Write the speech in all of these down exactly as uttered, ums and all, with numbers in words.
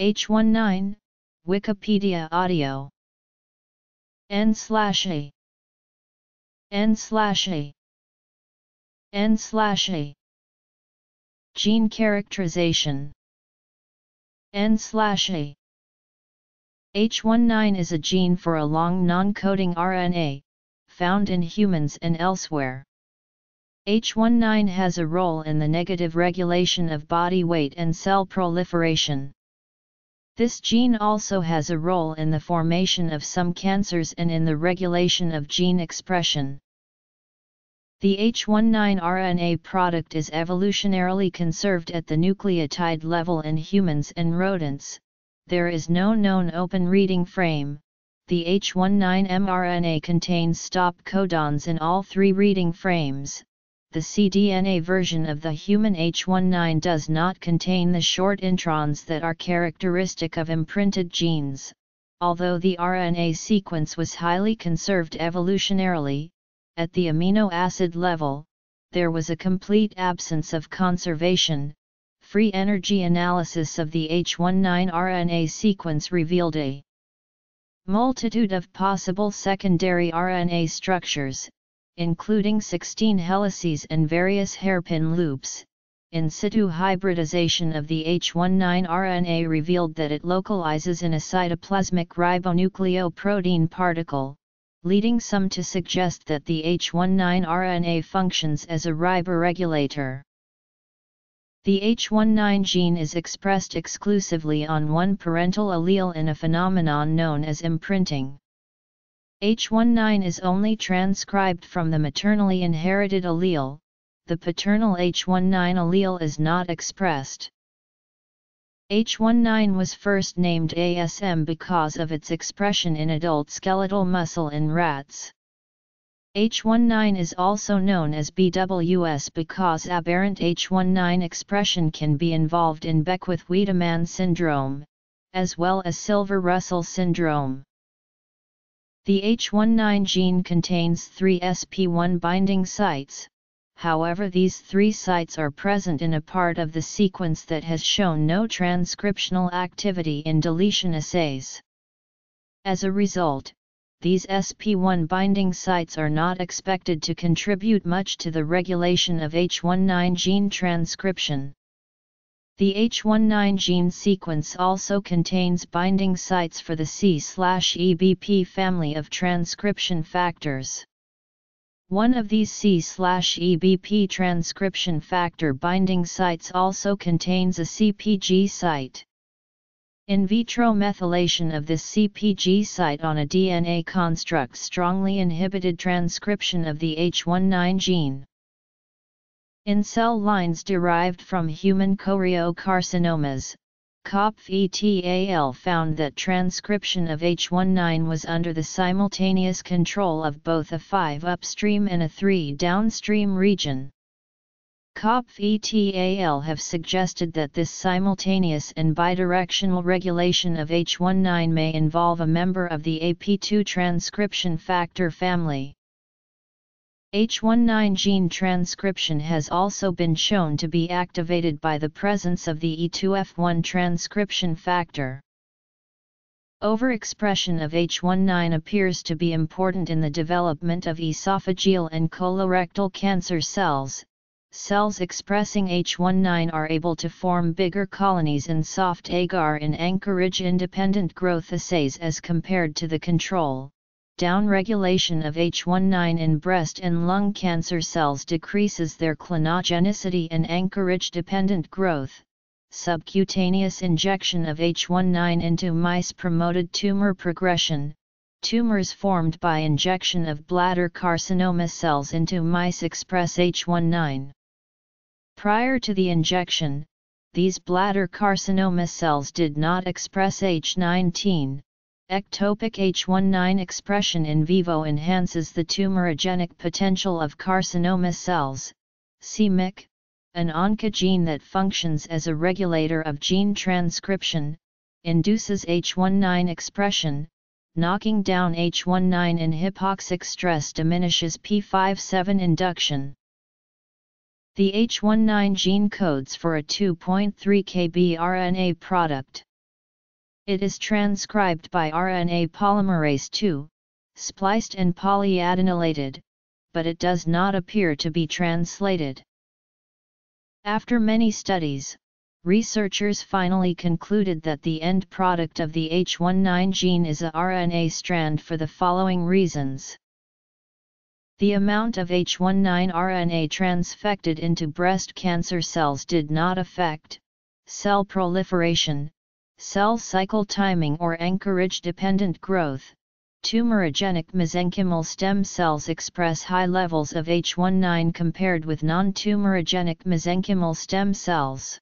H nineteen, Wikipedia Audio N slash A N slash A N slash A Gene characterization N slash A H nineteen is a gene for a long non-coding R N A, found in humans and elsewhere. H nineteen has a role in the negative regulation of body weight and cell proliferation. This gene also has a role in the formation of some cancers and in the regulation of gene expression. The H nineteen R N A product is evolutionarily conserved at the nucleotide level in humans and rodents. There is no known open reading frame. The H nineteen mRNA contains stop codons in all three reading frames. The cDNA version of the human H nineteen does not contain the short introns that are characteristic of imprinted genes. Although the R N A sequence was highly conserved evolutionarily, at the amino acid level, there was a complete absence of conservation. Free energy analysis of the H nineteen R N A sequence revealed a multitude of possible secondary R N A structures, including sixteen helices and various hairpin loops. In situ hybridization of the H nineteen R N A revealed that it localizes in a cytoplasmic ribonucleoprotein particle, leading some to suggest that the H nineteen R N A functions as a riboregulator. The H nineteen gene is expressed exclusively on one parental allele in a phenomenon known as imprinting. H nineteen is only transcribed from the maternally inherited allele, the paternal H nineteen allele is not expressed. H nineteen was first named A S M because of its expression in adult skeletal muscle in rats. H nineteen is also known as B W S because aberrant H nineteen expression can be involved in Beckwith-Wiedemann syndrome, as well as Silver-Russell syndrome. The H nineteen gene contains three S P one binding sites, however these three sites are present in a part of the sequence that has shown no transcriptional activity in deletion assays. As a result, these S P one binding sites are not expected to contribute much to the regulation of H nineteen gene transcription. The H nineteen gene sequence also contains binding sites for the C E B P family of transcription factors. One of these C E B P transcription factor binding sites also contains a C P G site. In vitro methylation of this C P G site on a D N A construct strongly inhibited transcription of the H nineteen gene. In cell lines derived from human choriocarcinomas, Kopf et al. Found that transcription of H nineteen was under the simultaneous control of both a five upstream and a three downstream region. Kopf et al. Have suggested that this simultaneous and bidirectional regulation of H nineteen may involve a member of the A P two transcription factor family. H nineteen gene transcription has also been shown to be activated by the presence of the E two F one transcription factor. Overexpression of H nineteen appears to be important in the development of esophageal and colorectal cancer cells. Cells expressing H nineteen are able to form bigger colonies in soft agar in anchorage-independent growth assays as compared to the control. Downregulation of H nineteen in breast and lung cancer cells decreases their clonogenicity and anchorage-dependent growth. Subcutaneous injection of H nineteen into mice promoted tumor progression. Tumors formed by injection of bladder carcinoma cells into mice express H nineteen. Prior to the injection, these bladder carcinoma cells did not express H nineteen. Ectopic H nineteen expression in vivo enhances the tumorigenic potential of carcinoma cells. C-Myc, an oncogene that functions as a regulator of gene transcription, induces H nineteen expression. Knocking down H nineteen in hypoxic stress diminishes P fifty-seven induction. The H nineteen gene codes for a two point three kilobase R N A product. It is transcribed by R N A polymerase two, spliced and polyadenylated, but it does not appear to be translated. After many studies, researchers finally concluded that the end product of the H nineteen gene is a R N A strand for the following reasons. The amount of H nineteen R N A transfected into breast cancer cells did not affect cell proliferation, cell cycle timing or anchorage-dependent growth. Tumorigenic mesenchymal stem cells express high levels of H nineteen compared with non-tumorigenic mesenchymal stem cells.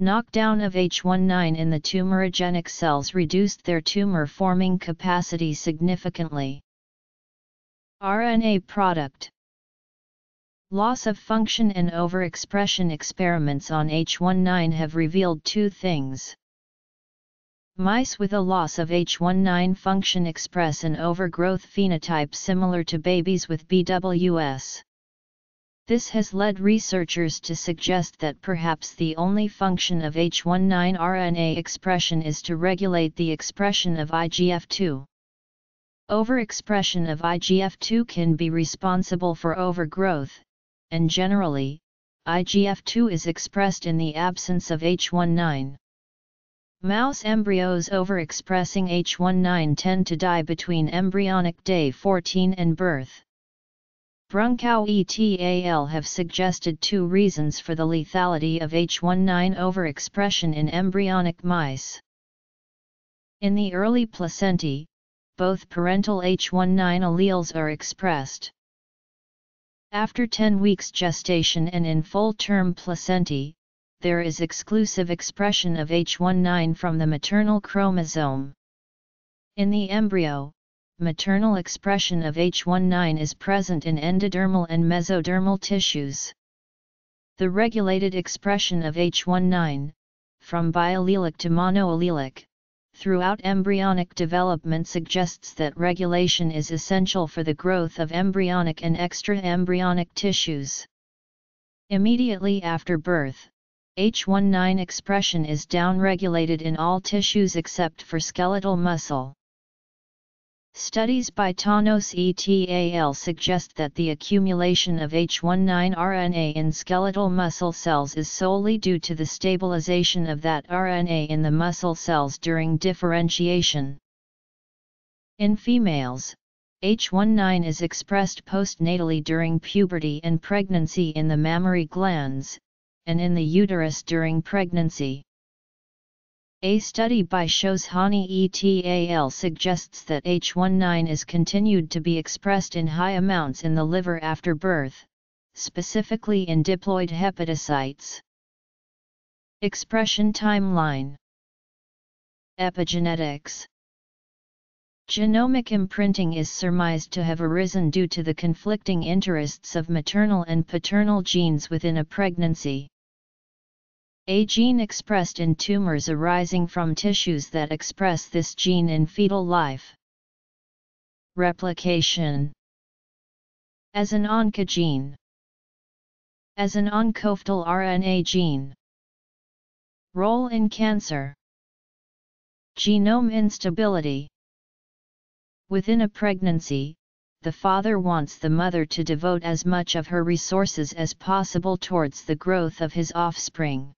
Knockdown of H nineteen in the tumorigenic cells reduced their tumor-forming capacity significantly. R N A product. Loss of function and overexpression experiments on H nineteen have revealed two things. Mice with a loss of H nineteen function express an overgrowth phenotype similar to babies with B W S. This has led researchers to suggest that perhaps the only function of H nineteen R N A expression is to regulate the expression of I G F two. Overexpression of I G F two can be responsible for overgrowth, and generally, I G F two is expressed in the absence of H nineteen. Mouse embryos overexpressing H nineteen tend to die between embryonic day fourteen and birth. Brunkow et al. Have suggested two reasons for the lethality of H nineteen overexpression in embryonic mice. In the early placentae, both parental H nineteen alleles are expressed. After ten weeks gestation and in full-term placentae, there is exclusive expression of H nineteen from the maternal chromosome. In the embryo, maternal expression of H nineteen is present in endodermal and mesodermal tissues. The regulated expression of H nineteen, from biallelic to monoallelic, throughout embryonic development suggests that regulation is essential for the growth of embryonic and extra-embryonic tissues. Immediately after birth, H nineteen expression is downregulated in all tissues except for skeletal muscle. Studies by Tanos et al. Suggest that the accumulation of H nineteen R N A in skeletal muscle cells is solely due to the stabilization of that R N A in the muscle cells during differentiation. In females, H nineteen is expressed postnatally during puberty and pregnancy in the mammary glands, and in the uterus during pregnancy. A study by Shoshani et al. Suggests that H nineteen is continued to be expressed in high amounts in the liver after birth, specifically in diploid hepatocytes. Expression timeline. Epigenetics. Genomic imprinting is surmised to have arisen due to the conflicting interests of maternal and paternal genes within a pregnancy. A gene expressed in tumors arising from tissues that express this gene in fetal life. Replication. As an oncogene. As an oncofetal R N A gene. Role in cancer. Genome instability. Within a pregnancy, the father wants the mother to devote as much of her resources as possible towards the growth of his offspring.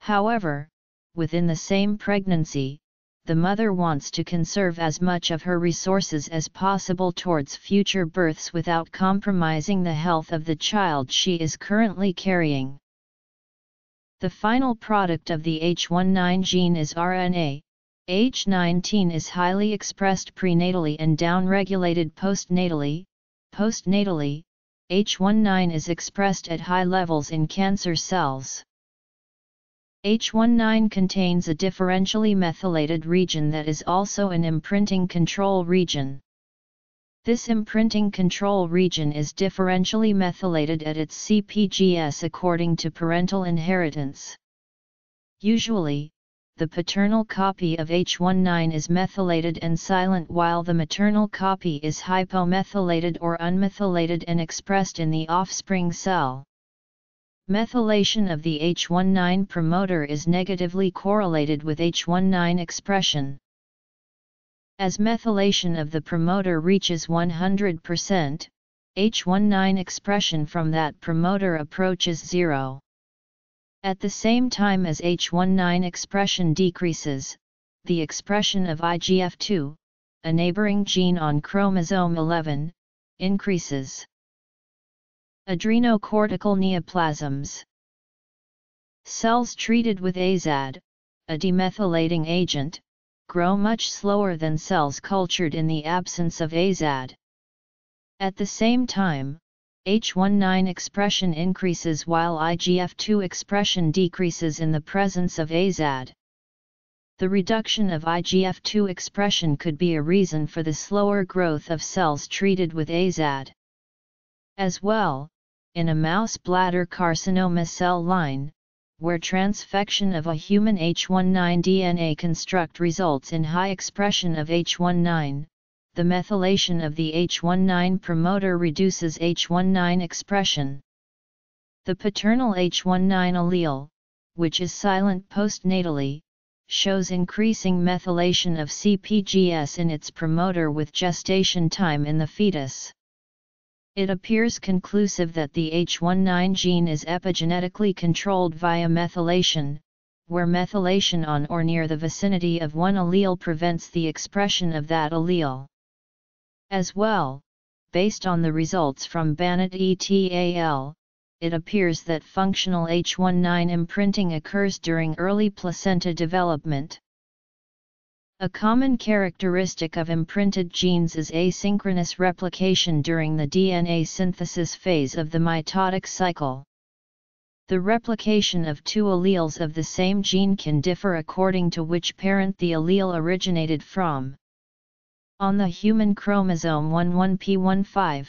However, within the same pregnancy, the mother wants to conserve as much of her resources as possible towards future births without compromising the health of the child she is currently carrying. The final product of the H nineteen gene is R N A. H nineteen is highly expressed prenatally and downregulated postnatally. Postnatally, H nineteen is expressed at high levels in cancer cells. H nineteen contains a differentially methylated region that is also an imprinting control region. This imprinting control region is differentially methylated at its C P Gs according to parental inheritance. Usually, the paternal copy of H nineteen is methylated and silent while the maternal copy is hypomethylated or unmethylated and expressed in the offspring cell. Methylation of the H nineteen promoter is negatively correlated with H nineteen expression. As methylation of the promoter reaches one hundred percent, H nineteen expression from that promoter approaches zero. At the same time as H nineteen expression decreases, the expression of I G F two, a neighboring gene on chromosome eleven, increases. Adrenocortical neoplasms. Cells treated with AZAD, a demethylating agent, grow much slower than cells cultured in the absence of AZAD. At the same time, H nineteen expression increases while I G F two expression decreases in the presence of AZAD. The reduction of I G F two expression could be a reason for the slower growth of cells treated with AZAD. As well, in a mouse bladder carcinoma cell line, where transfection of a human H nineteen D N A construct results in high expression of H nineteen, the methylation of the H nineteen promoter reduces H nineteen expression. The paternal H nineteen allele, which is silent postnatally, shows increasing methylation of C p G S in its promoter with gestation time in the fetus. It appears conclusive that the H nineteen gene is epigenetically controlled via methylation, where methylation on or near the vicinity of one allele prevents the expression of that allele. As well, based on the results from Bennett et al., it appears that functional H nineteen imprinting occurs during early placenta development. A common characteristic of imprinted genes is asynchronous replication during the D N A synthesis phase of the mitotic cycle. The replication of two alleles of the same gene can differ according to which parent the allele originated from. On the human chromosome eleven P fifteen,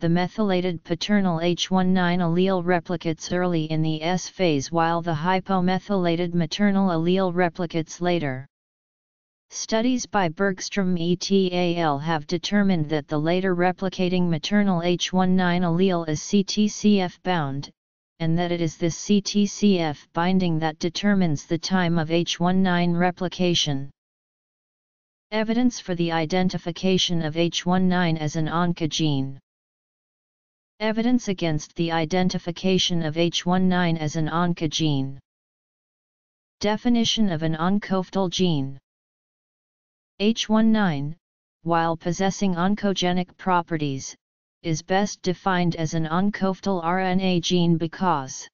the methylated paternal H nineteen allele replicates early in the S phase while the hypomethylated maternal allele replicates later. Studies by Bergstrom et al. Have determined that the later replicating maternal H nineteen allele is C T C F bound, and that it is this C T C F binding that determines the time of H nineteen replication. Evidence for the identification of H nineteen as an oncogene. Evidence against the identification of H nineteen as an oncogene. Definition of an oncofetal gene. H nineteen, while possessing oncogenic properties, is best defined as an oncofetal R N A gene because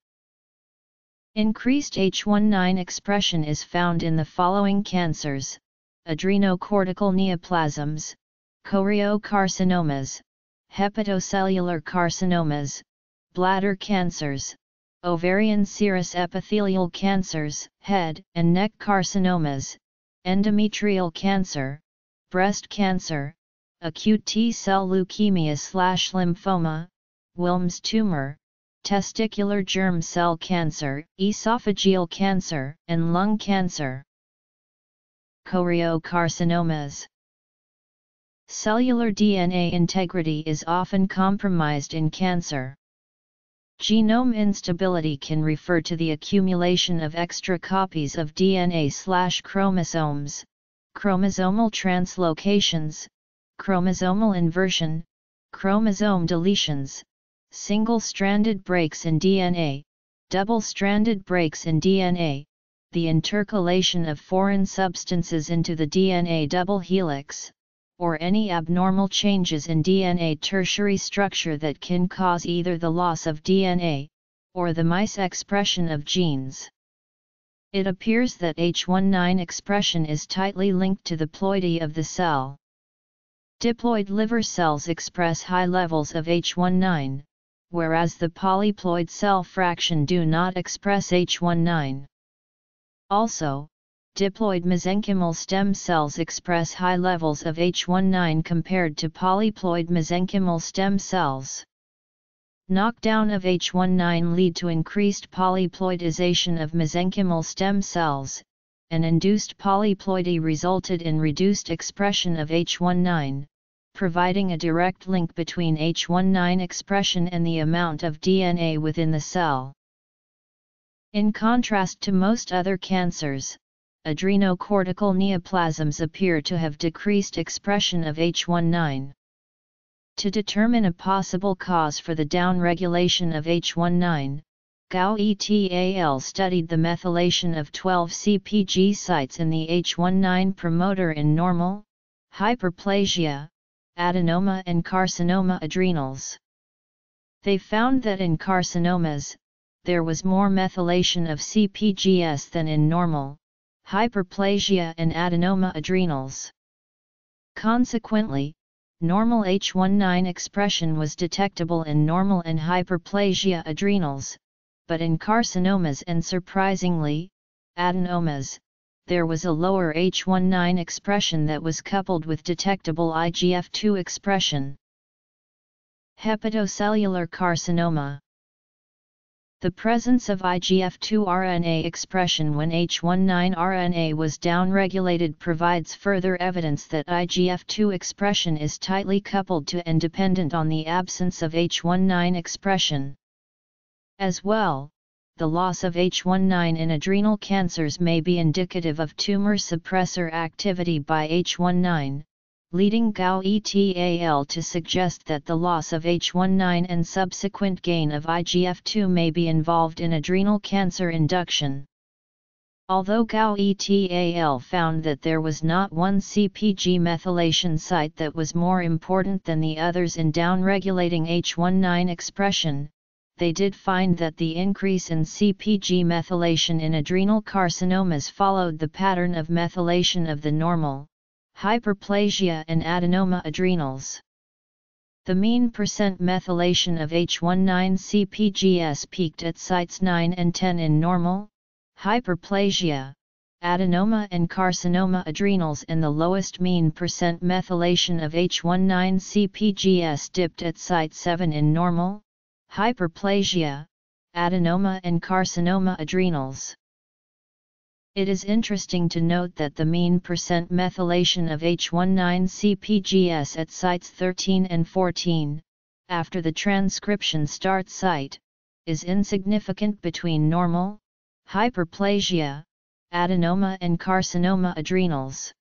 increased H nineteen expression is found in the following cancers: adrenocortical neoplasms, choriocarcinomas, hepatocellular carcinomas, bladder cancers, ovarian serous epithelial cancers, head and neck carcinomas, endometrial cancer, breast cancer, acute T-cell leukemia/lymphoma, Wilms tumor, testicular germ cell cancer, esophageal cancer, and lung cancer. Choriocarcinomas. Cellular D N A integrity is often compromised in cancer. Genome instability can refer to the accumulation of extra copies of D N A/chromosomes, chromosomal translocations, chromosomal inversion, chromosome deletions, single-stranded breaks in D N A, double-stranded breaks in D N A, the intercalation of foreign substances into the D N A double helix, or any abnormal changes in D N A tertiary structure that can cause either the loss of D N A, or the misexpression of genes. It appears that H nineteen expression is tightly linked to the ploidy of the cell. Diploid liver cells express high levels of H nineteen, whereas the polyploid cell fraction do not express H nineteen. Also, diploid mesenchymal stem cells express high levels of H nineteen compared to polyploid mesenchymal stem cells. Knockdown of H nineteen lead to increased polyploidization of mesenchymal stem cells, and induced polyploidy resulted in reduced expression of H nineteen, providing a direct link between H nineteen expression and the amount of D N A within the cell. In contrast to most other cancers, adrenocortical neoplasms appear to have decreased expression of H nineteen. To determine a possible cause for the downregulation of H nineteen, Gao et al. Studied the methylation of twelve C p G sites in the H nineteen promoter in normal, hyperplasia, adenoma and carcinoma adrenals. They found that in carcinomas, there was more methylation of C p Gs than in normal, hyperplasia and adenoma adrenals. Consequently, normal H nineteen expression was detectable in normal and hyperplasia adrenals, but in carcinomas and surprisingly, adenomas, there was a lower H nineteen expression that was coupled with detectable I G F two expression. Hepatocellular carcinoma. The presence of I G F two R N A expression when H nineteen R N A was downregulated provides further evidence that I G F two expression is tightly coupled to and dependent on the absence of H nineteen expression. As well, the loss of H nineteen in adrenal cancers may be indicative of tumor suppressor activity by H nineteen. Leading Gao et al. To suggest that the loss of H nineteen and subsequent gain of I G F two may be involved in adrenal cancer induction. Although Gao et al. Found that there was not one C p G methylation site that was more important than the others in downregulating H nineteen expression, they did find that the increase in C p G methylation in adrenal carcinomas followed the pattern of methylation of the normal, hyperplasia and adenoma adrenals. The mean percent methylation of H nineteen C p Gs peaked at sites nine and ten in normal, hyperplasia, adenoma and carcinoma adrenals, and the lowest mean percent methylation of H nineteen C p Gs dipped at site seven in normal, hyperplasia, adenoma and carcinoma adrenals. It is interesting to note that the mean percent methylation of H nineteen C p Gs at sites thirteen and fourteen, after the transcription start site, is insignificant between normal, hyperplasia, adenoma and carcinoma adrenals.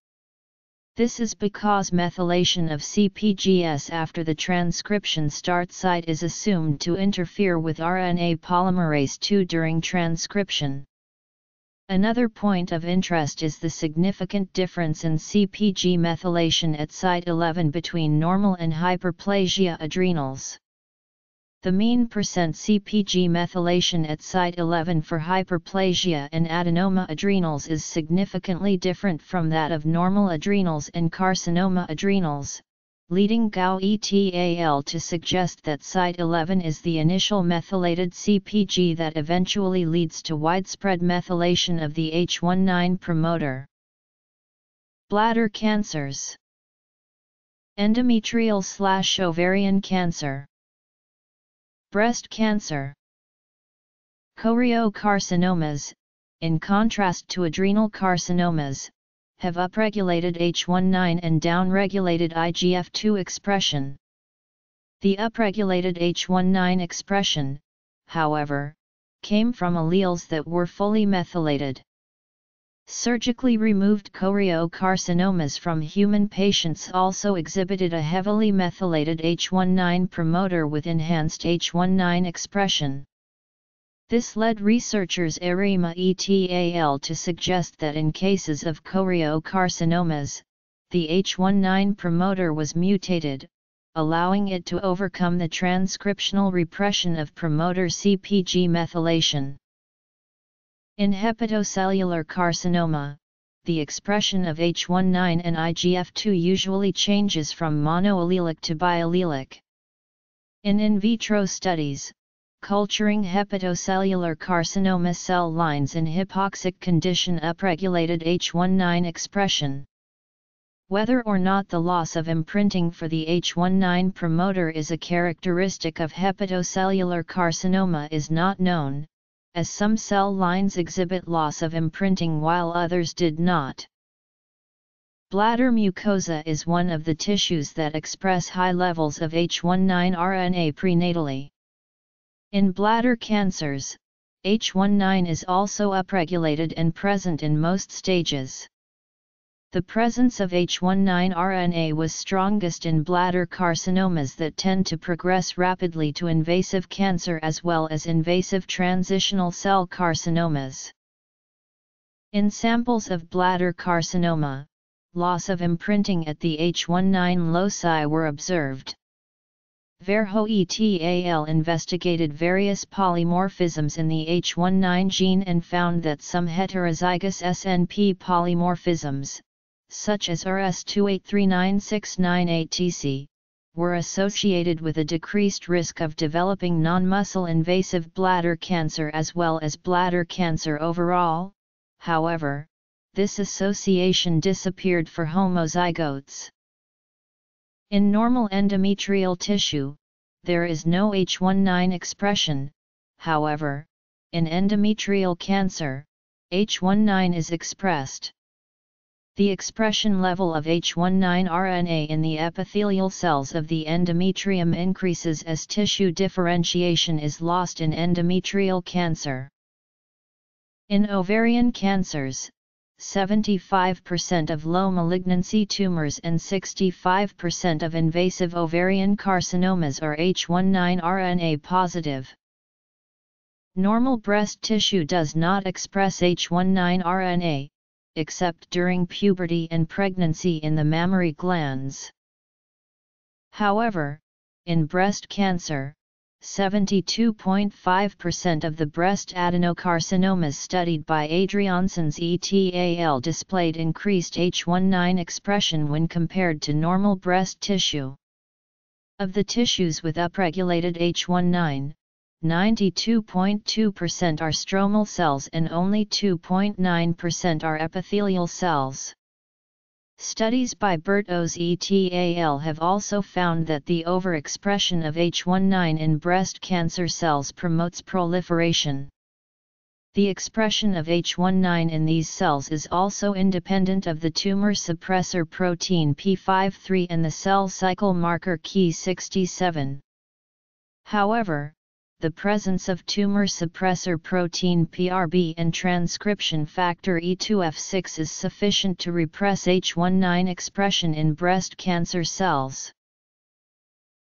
This is because methylation of C p Gs after the transcription start site is assumed to interfere with R N A polymerase two during transcription. Another point of interest is the significant difference in C p G methylation at site eleven between normal and hyperplasia adrenals. The mean percent C p G methylation at site eleven for hyperplasia and adenoma adrenals is significantly different from that of normal adrenals and carcinoma adrenals, leading Gao et al. To suggest that site eleven is the initial methylated C p G that eventually leads to widespread methylation of the H nineteen promoter. Bladder cancers. Endometrial/ovarian cancer. Breast cancer. Choriocarcinomas, in contrast to adrenal carcinomas, have upregulated H nineteen and downregulated I G F two expression. The upregulated H nineteen expression, however, came from alleles that were fully methylated. Surgically removed choriocarcinomas from human patients also exhibited a heavily methylated H nineteen promoter with enhanced H nineteen expression. This led researchers Arima et al. To suggest that in cases of choriocarcinomas, the H nineteen promoter was mutated, allowing it to overcome the transcriptional repression of promoter C p G methylation. In hepatocellular carcinoma, the expression of H nineteen and I G F two usually changes from monoallelic to biallelic. In in vitro studies, culturing hepatocellular carcinoma cell lines in hypoxic condition upregulated H nineteen expression. Whether or not the loss of imprinting for the H nineteen promoter is a characteristic of hepatocellular carcinoma is not known, as some cell lines exhibit loss of imprinting while others did not. Bladder mucosa is one of the tissues that express high levels of H nineteen R N A prenatally. In bladder cancers, H nineteen is also upregulated and present in most stages. The presence of H nineteen R N A was strongest in bladder carcinomas that tend to progress rapidly to invasive cancer as well as invasive transitional cell carcinomas. In samples of bladder carcinoma, loss of imprinting at the H nineteen loci were observed. Verho et al. Investigated various polymorphisms in the H nineteen gene and found that some heterozygous S N P polymorphisms, such as R S two eight three nine six nine eight T C, were associated with a decreased risk of developing non-muscle invasive bladder cancer as well as bladder cancer overall. However, this association disappeared for homozygotes. In normal endometrial tissue, there is no H nineteen expression. However, in endometrial cancer, H nineteen is expressed. The expression level of H nineteen R N A in the epithelial cells of the endometrium increases as tissue differentiation is lost in endometrial cancer. In ovarian cancers, seventy-five percent of low malignancy tumors and sixty-five percent of invasive ovarian carcinomas are H nineteen R N A positive. Normal breast tissue does not express H nineteen R N A, except during puberty and pregnancy in the mammary glands. However, in breast cancer, seventy-two point five percent of the breast adenocarcinomas studied by Adriaansens et al. Displayed increased H nineteen expression when compared to normal breast tissue. Of the tissues with upregulated H nineteen, ninety-two point two percent are stromal cells and only two point nine percent are epithelial cells. Studies by Bertozzi et al. Have also found that the overexpression of H nineteen in breast cancer cells promotes proliferation. The expression of H nineteen in these cells is also independent of the tumor suppressor protein P fifty-three and the cell cycle marker K sixty-seven. However, the presence of tumor suppressor protein P R B and transcription factor E two F six is sufficient to repress H nineteen expression in breast cancer cells.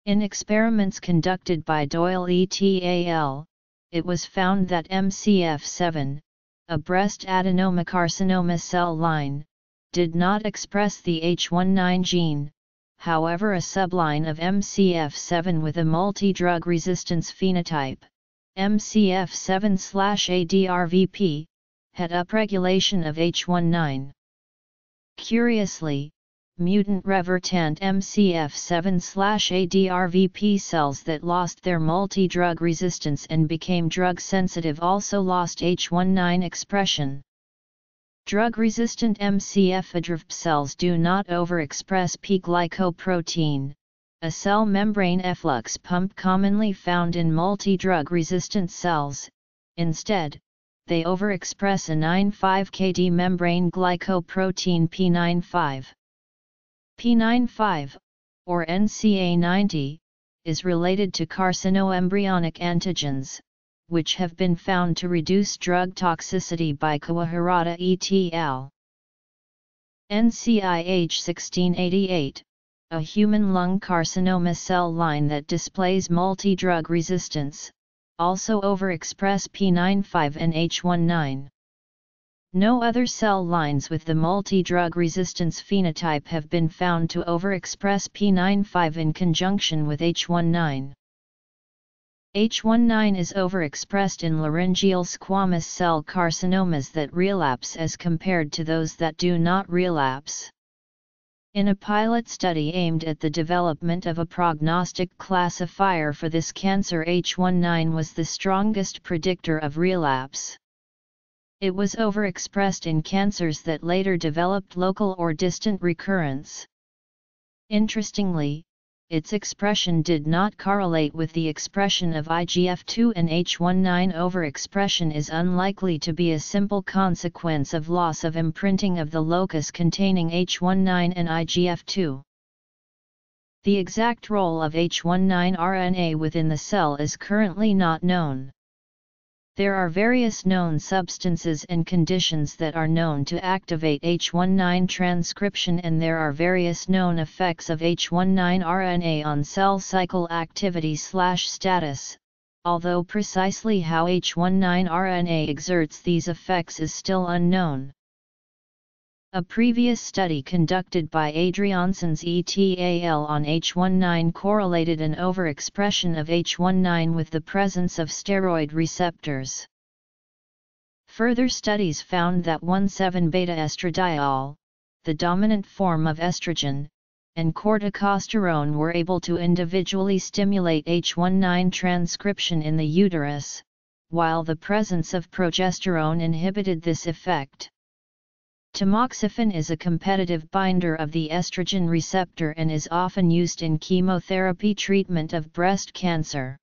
In experiments conducted by Doyle et al., it was found that M C F seven, a breast adenocarcinoma cell line, did not express the H nineteen gene. However, a subline of M C F seven with a multi-drug resistance phenotype, M C F seven slash A D R V P, had upregulation of H nineteen. Curiously, mutant revertant M C F seven slash A D R V P cells that lost their multi-drug resistance and became drug-sensitive also lost H nineteen expression. Drug-resistant M C F A D R V P cells do not overexpress P glycoprotein, a cell membrane efflux pump commonly found in multi-drug-resistant cells. Instead, they overexpress a nine five K D membrane glycoprotein P ninety-five. P ninety-five, or N C A ninety, is related to carcinoembryonic antigens, which have been found to reduce drug toxicity by Kawahara et al. N C I H sixteen eighty-eight, a human lung carcinoma cell line that displays multi-drug resistance, also overexpress P ninety-five and H nineteen. No other cell lines with the multi-drug resistance phenotype have been found to overexpress P ninety-five in conjunction with H nineteen. H nineteen is overexpressed in laryngeal squamous cell carcinomas that relapse as compared to those that do not relapse. In a pilot study aimed at the development of a prognostic classifier for this cancer, H nineteen was the strongest predictor of relapse. It was overexpressed in cancers that later developed local or distant recurrence. Interestingly, its expression did not correlate with the expression of I G F two, and H nineteen overexpression is unlikely to be a simple consequence of loss of imprinting of the locus containing H nineteen and I G F two. The exact role of H nineteen R N A within the cell is currently not known. There are various known substances and conditions that are known to activate H nineteen transcription, and there are various known effects of H nineteen R N A on cell cycle activity/status, although precisely how H nineteen R N A exerts these effects is still unknown. A previous study conducted by Adriaansens et al. On H nineteen correlated an overexpression of H nineteen with the presence of steroid receptors. Further studies found that one seven beta estradiol, the dominant form of estrogen, and corticosterone were able to individually stimulate H nineteen transcription in the uterus, while the presence of progesterone inhibited this effect. Tamoxifen is a competitive binder of the estrogen receptor and is often used in chemotherapy treatment of breast cancer.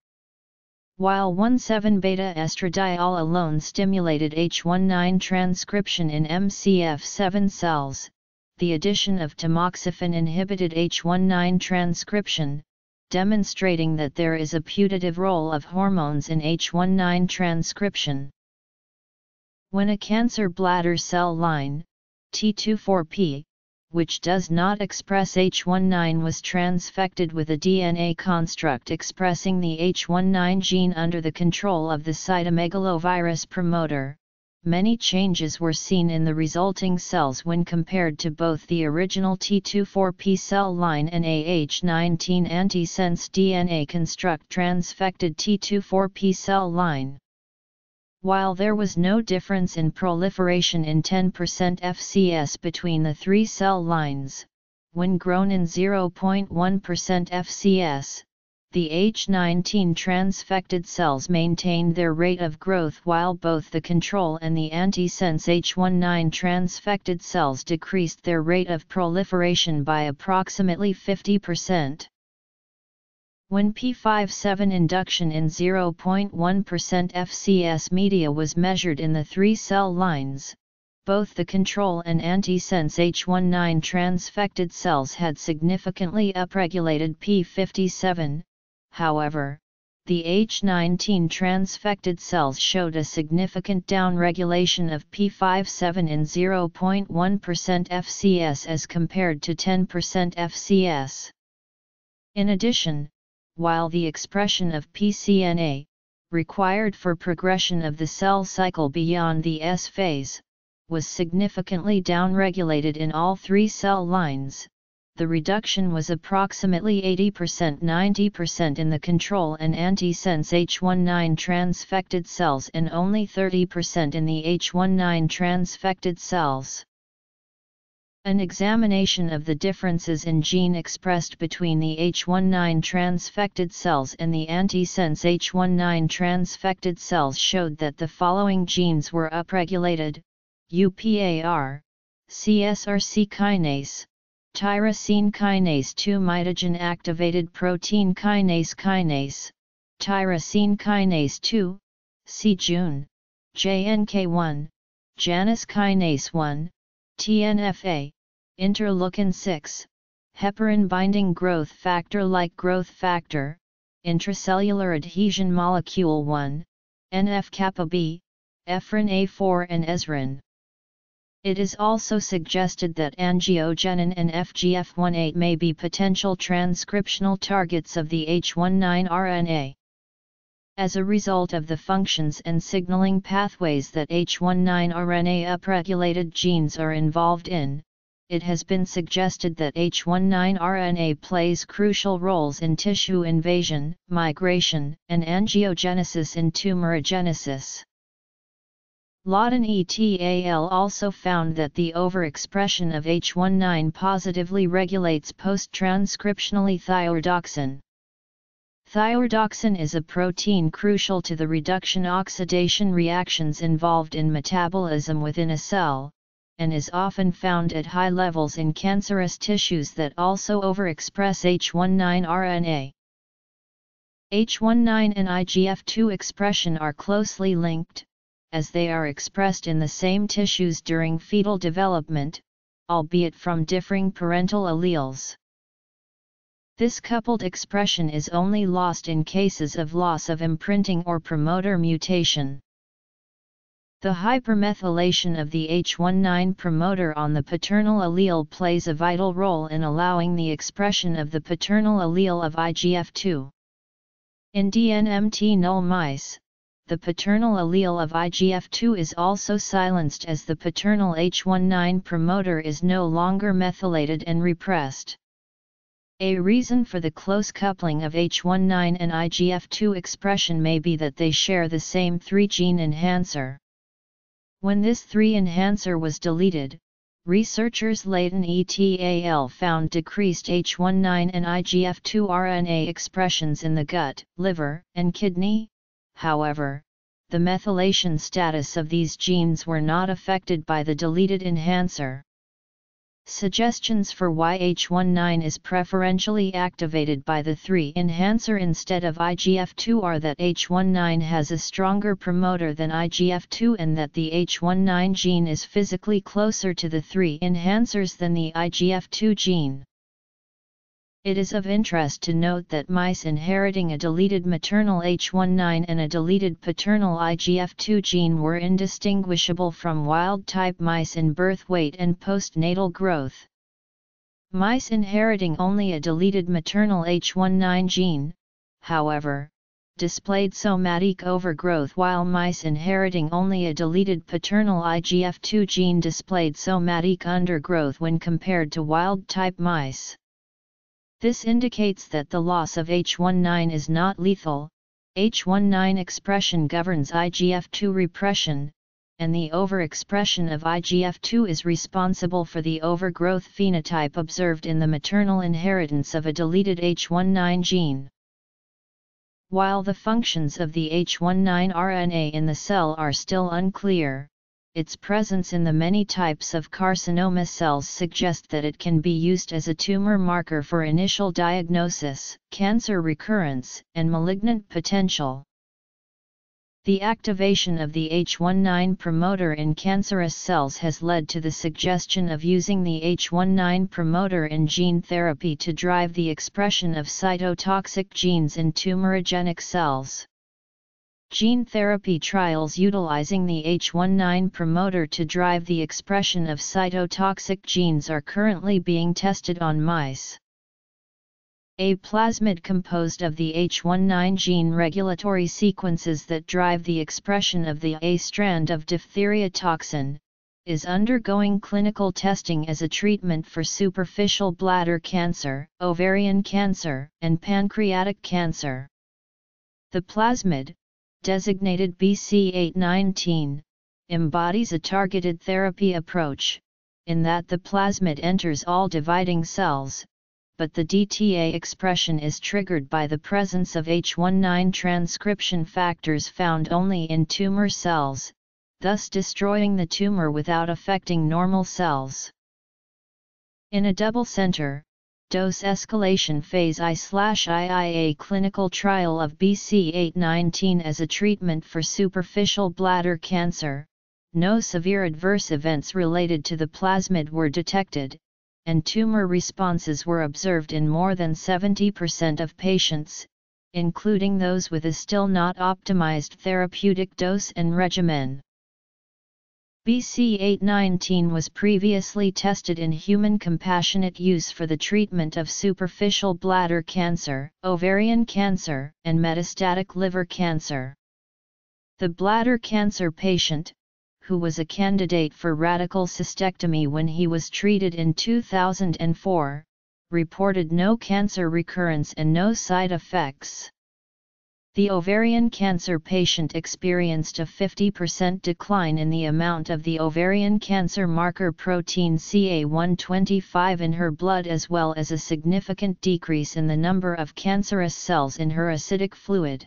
While one seven beta estradiol alone stimulated H nineteen transcription in M C F seven cells, the addition of tamoxifen inhibited H nineteen transcription, demonstrating that there is a putative role of hormones in H nineteen transcription. When a cancer bladder cell line, T twenty-four P, which does not express H nineteen was transfected with a D N A construct expressing the H nineteen gene under the control of the cytomegalovirus promoter, many changes were seen in the resulting cells when compared to both the original T twenty-four P cell line and A H nineteen antisense D N A construct transfected T twenty-four P cell line. While there was no difference in proliferation in ten percent F C S between the three cell lines, when grown in zero point one percent F C S, the H nineteen transfected cells maintained their rate of growth while both the control and the antisense H nineteen transfected cells decreased their rate of proliferation by approximately fifty percent. When P fifty-seven induction in zero point one percent F C S media was measured in the three cell lines, both the control and antisense H nineteen transfected cells had significantly upregulated P fifty-seven, however, the H nineteen transfected cells showed a significant downregulation of P fifty-seven in zero point one percent F C S as compared to ten percent F C S. In addition, while the expression of P C N A, required for progression of the cell cycle beyond the S phase, was significantly downregulated in all three cell lines, the reduction was approximately eighty to ninety percent in the control and antisense H nineteen transfected cells and only thirty percent in the H nineteen transfected cells. An examination of the differences in gene expressed between the H nineteen transfected cells and the antisense H nineteen transfected cells showed that the following genes were upregulated: U P A R, C S R C kinase, tyrosine kinase two mitogen activated protein kinase kinase, tyrosine kinase two, c-Jun, J N K one, Janus kinase one, T N F A, interleukin six, heparin binding growth factor like growth factor, intracellular adhesion molecule one, N F kappa B, ephrin A four and ezrin. It is also suggested that angiogenin and F G F eighteen may be potential transcriptional targets of the H nineteen R N A. As a result of the functions and signaling pathways that H nineteen R N A upregulated genes are involved in, it has been suggested that H nineteen R N A plays crucial roles in tissue invasion, migration, and angiogenesis in tumorigenesis. Lawton et al. Also found that the overexpression of H nineteen positively regulates post-transcriptionally thioredoxin. Thioredoxin is a protein crucial to the reduction-oxidation reactions involved in metabolism within a cell, and is often found at high levels in cancerous tissues that also overexpress H nineteen R N A. H nineteen and I G F two expression are closely linked, as they are expressed in the same tissues during fetal development, albeit from differing parental alleles. This coupled expression is only lost in cases of loss of imprinting or promoter mutation. The hypermethylation of the H nineteen promoter on the paternal allele plays a vital role in allowing the expression of the paternal allele of I G F two. In D N M T null mice, the paternal allele of I G F two is also silenced as the paternal H nineteen promoter is no longer methylated and repressed. A reason for the close coupling of H nineteen and I G F two expression may be that they share the same three gene enhancer. When this three enhancer was deleted, researchers latent E T A L found decreased H nineteen and I G F two R N A expressions in the gut, liver, and kidney. However, the methylation status of these genes were not affected by the deleted enhancer. Suggestions for why H nineteen is preferentially activated by the three enhancer instead of I G F two are that H nineteen has a stronger promoter than I G F two and that the H nineteen gene is physically closer to the three enhancers than the I G F two gene. It is of interest to note that mice inheriting a deleted maternal H nineteen and a deleted paternal I G F two gene were indistinguishable from wild-type mice in birth weight and postnatal growth. Mice inheriting only a deleted maternal H nineteen gene, however, displayed somatic overgrowth, while mice inheriting only a deleted paternal I G F two gene displayed somatic undergrowth when compared to wild-type mice. This indicates that the loss of H nineteen is not lethal. H nineteen expression governs I G F two repression, and the overexpression of I G F two is responsible for the overgrowth phenotype observed in the maternal inheritance of a deleted H nineteen gene. While the functions of the H nineteen R N A in the cell are still unclear, its presence in the many types of carcinoma cells suggests that it can be used as a tumor marker for initial diagnosis, cancer recurrence, and malignant potential. The activation of the H nineteen promoter in cancerous cells has led to the suggestion of using the H nineteen promoter in gene therapy to drive the expression of cytotoxic genes in tumorigenic cells. Gene therapy trials utilizing the H nineteen promoter to drive the expression of cytotoxic genes are currently being tested on mice. A plasmid composed of the H nineteen gene regulatory sequences that drive the expression of the A strand of diphtheria toxin is undergoing clinical testing as a treatment for superficial bladder cancer, ovarian cancer, and pancreatic cancer. The plasmid, designated B C eight nineteen, embodies a targeted therapy approach, in that the plasmid enters all dividing cells, but the D T A expression is triggered by the presence of H nineteen transcription factors found only in tumor cells, thus destroying the tumor without affecting normal cells. In a double-center, dose escalation phase I/IIa clinical trial of B C eight nineteen as a treatment for superficial bladder cancer, no severe adverse events related to the plasmid were detected, and tumor responses were observed in more than seventy percent of patients, including those with a still not optimized therapeutic dose and regimen. B C eight nineteen was previously tested in human compassionate use for the treatment of superficial bladder cancer, ovarian cancer, and metastatic liver cancer. The bladder cancer patient, who was a candidate for radical cystectomy when he was treated in two thousand four, reported no cancer recurrence and no side effects. The ovarian cancer patient experienced a fifty percent decline in the amount of the ovarian cancer marker protein C A one twenty-five in her blood, as well as a significant decrease in the number of cancerous cells in her acidic fluid.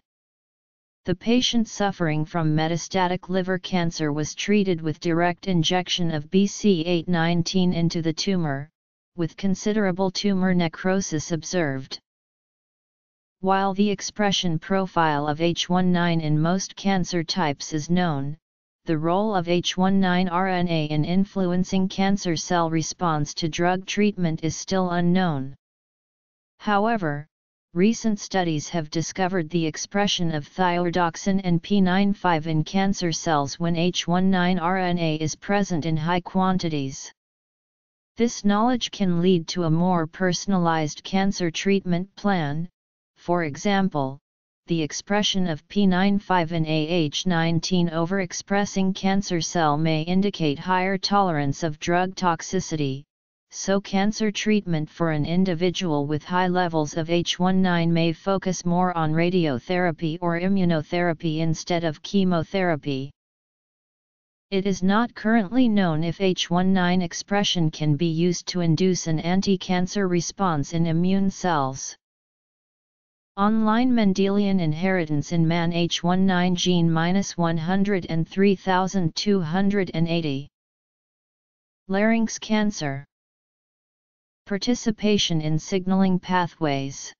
The patient suffering from metastatic liver cancer was treated with direct injection of B C eight nineteen into the tumor, with considerable tumor necrosis observed. While the expression profile of H nineteen in most cancer types is known, the role of H nineteen R N A in influencing cancer cell response to drug treatment is still unknown. However, recent studies have discovered the expression of thioredoxin and P ninety-five in cancer cells when H nineteen R N A is present in high quantities. This knowledge can lead to a more personalized cancer treatment plan, for example, the expression of P ninety-five in A H nineteen overexpressing cancer cell may indicate higher tolerance of drug toxicity, so cancer treatment for an individual with high levels of H nineteen may focus more on radiotherapy or immunotherapy instead of chemotherapy. It is not currently known if H nineteen expression can be used to induce an anti-cancer response in immune cells. Online Mendelian inheritance in man H nineteen gene minus one hundred three thousand two hundred eighty. Larynx cancer. Participation in signaling pathways.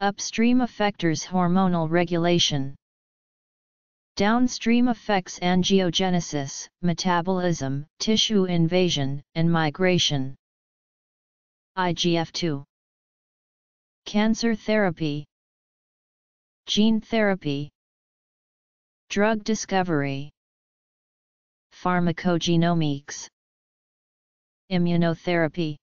Upstream effectors hormonal regulation. Downstream effects angiogenesis, metabolism, tissue invasion, and migration. I G F two. Cancer therapy, gene therapy, drug discovery, pharmacogenomics, immunotherapy.